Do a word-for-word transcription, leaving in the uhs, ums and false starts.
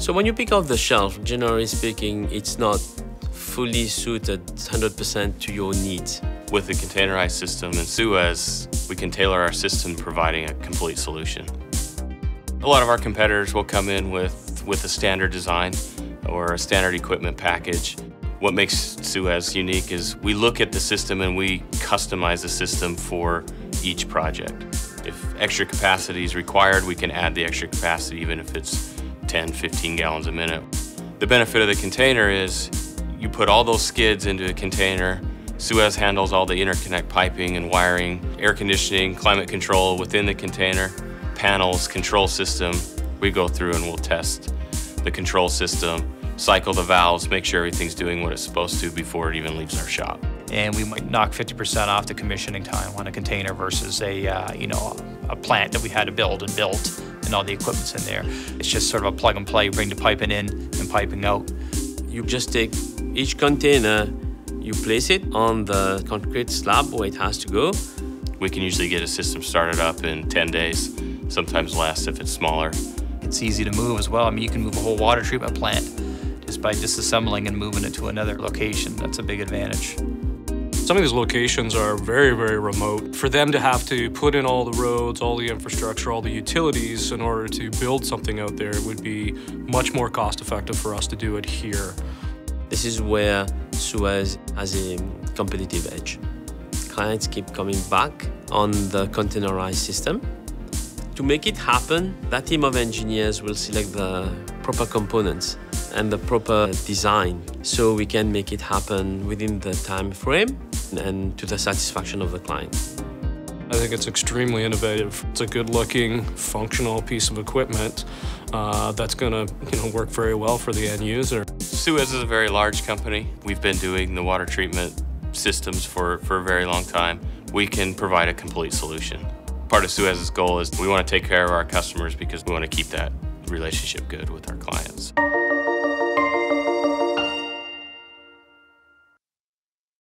So when you pick up the shelf, generally speaking, it's not fully suited one hundred percent to your needs. With the containerized system in Suez, we can tailor our system providing a complete solution. A lot of our competitors will come in with, with a standard design or a standard equipment package. What makes Suez unique is we look at the system and we customize the system for each project. If extra capacity is required, we can add the extra capacity even if it's ten, fifteen gallons a minute. The benefit of the container is you put all those skids into a container. Suez handles all the interconnect piping and wiring, air conditioning, climate control within the container, panels, control system. We go through and we'll test the control system, cycle the valves, make sure everything's doing what it's supposed to before it even leaves our shop. And we might knock fifty percent off the commissioning time on a container versus a, uh, you know, a plant that we had to build and built and all the equipment's in there. It's just sort of a plug and play, bring the piping in and piping out. You just take each container, you place it on the concrete slab where it has to go. We can usually get a system started up in ten days, sometimes less if it's smaller. It's easy to move as well. I mean, you can move a whole water treatment plant just by disassembling and moving it to another location. That's a big advantage. Some of these locations are very, very remote. For them to have to put in all the roads, all the infrastructure, all the utilities in order to build something out there would be much more cost-effective for us to do it here. This is where Suez has a competitive edge. Clients keep coming back on the containerized system. To make it happen, that team of engineers will select the proper components and the proper design so we can make it happen within the time frame and to the satisfaction of the client. I think it's extremely innovative. It's a good-looking, functional piece of equipment uh, that's going to you know, work very well for the end user. Suez is a very large company. We've been doing the water treatment systems for, for a very long time. We can provide a complete solution. Part of Suez's goal is we want to take care of our customers because we want to keep that relationship good with our clients.